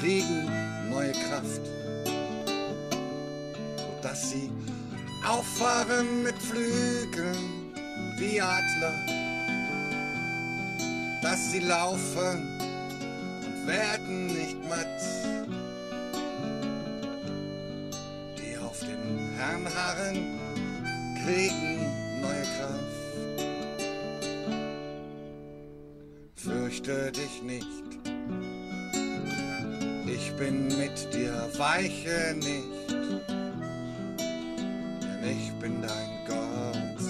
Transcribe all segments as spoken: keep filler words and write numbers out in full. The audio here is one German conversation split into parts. kriegen neue Kraft, sodass sie auffahren mit Flügeln wie Adler, dass sie laufen und werden nicht matt, die auf den Herrenhaaren kriegen neue Kraft. Fürchte dich nicht, ich bin mit dir, weiche nicht, denn ich bin dein Gott.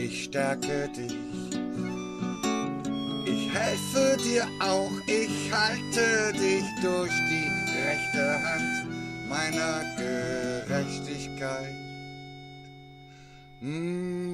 Ich stärke dich, ich helfe dir auch, ich halte dich durch die rechte Hand meiner Gerechtigkeit. Mm.